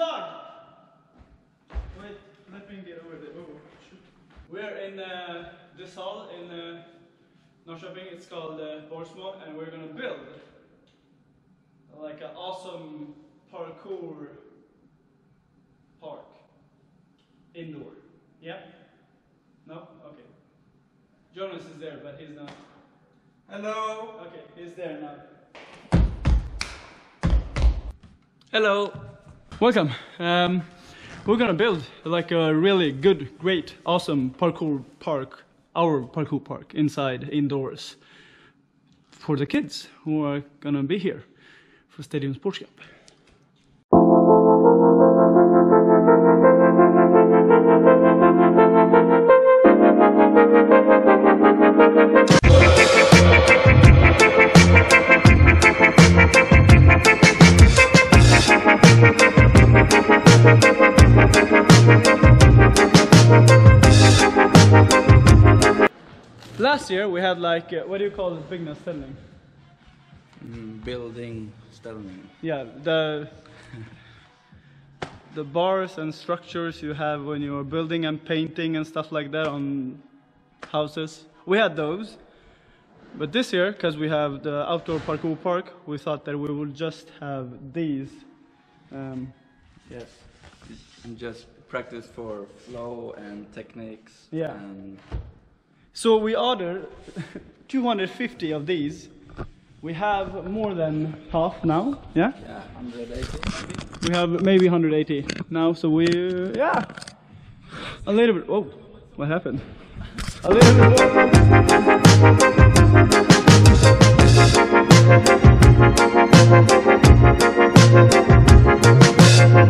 thug! Wait, let me get over there. Oh, shoot. We're in this hall in Norrköping. It's called Borgsmo, and we're gonna build like an awesome parkour park. Indoor. Yeah? No? Okay. Jonas is there, but he's not. Hello! Okay, he's there now. Hello! Welcome! We're gonna build like a really good, great, awesome parkour park, our parkour park, inside, indoors, for the kids who are gonna be here for Stadium Sports Camp. Last year we had like, what do you call it, byggnadsställning? Building ställning. Yeah, the bars and structures you have when you're building and painting and stuff like that on houses. We had those, but this year, because we have the outdoor parkour park, we thought that we would just have these. Yes, and just practice for flow and techniques. Yeah. And so we ordered 250 of these. We have more than half now, yeah? Yeah, 180. We have maybe 180 now, so we, yeah. A little bit, oh, what happened? A little bit I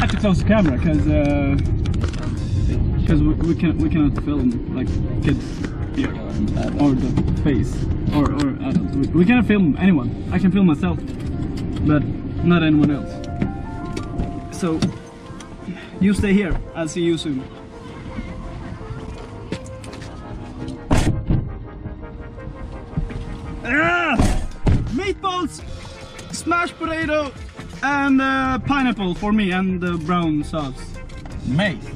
have to close the camera because we cannot film like kids. Here, or the face, or adults. We cannot film anyone. I can film myself, but not anyone else. So, you stay here. I'll see you soon. Meatballs, smashed potato, and pineapple for me, and the brown sauce. Mace.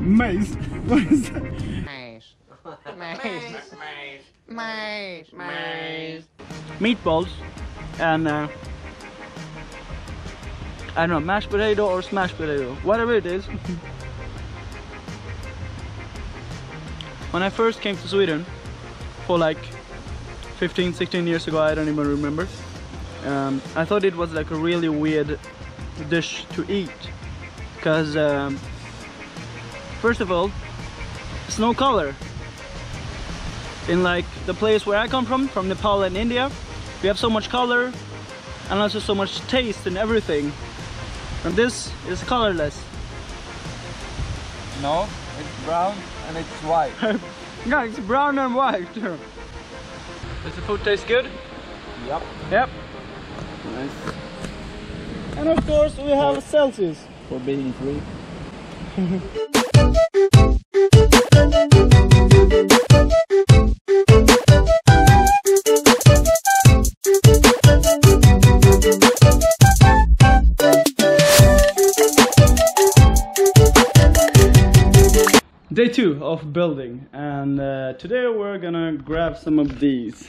Mace? What is that? Maze. Meatballs and I don't know, mashed potato or smashed potato, whatever it is. When I first came to Sweden for like 15-16 years ago, I don't even remember, I thought it was like a really weird dish to eat because first of all, it's no color. In like the place where I come from Nepal and India, we have so much color and also so much taste and everything. And this is colorless. No, it's brown and it's white. Yeah, it's brown and white. Does the food taste good? Yep. Yep. Nice. And of course we have Celsius. For being free. Day 2 of building, and today we're gonna grab some of these.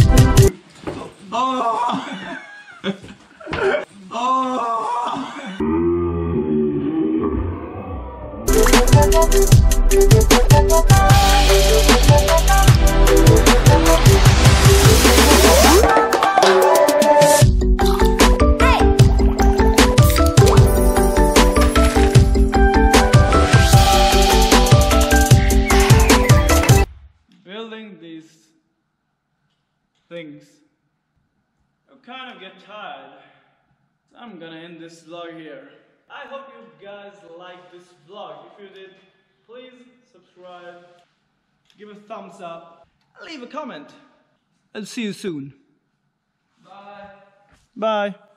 things. I'm kind of get tired, so I'm gonna end this vlog here. I hope you guys liked this vlog. If you did, please subscribe, give a thumbs up, leave a comment. I'll see you soon. Bye. Bye.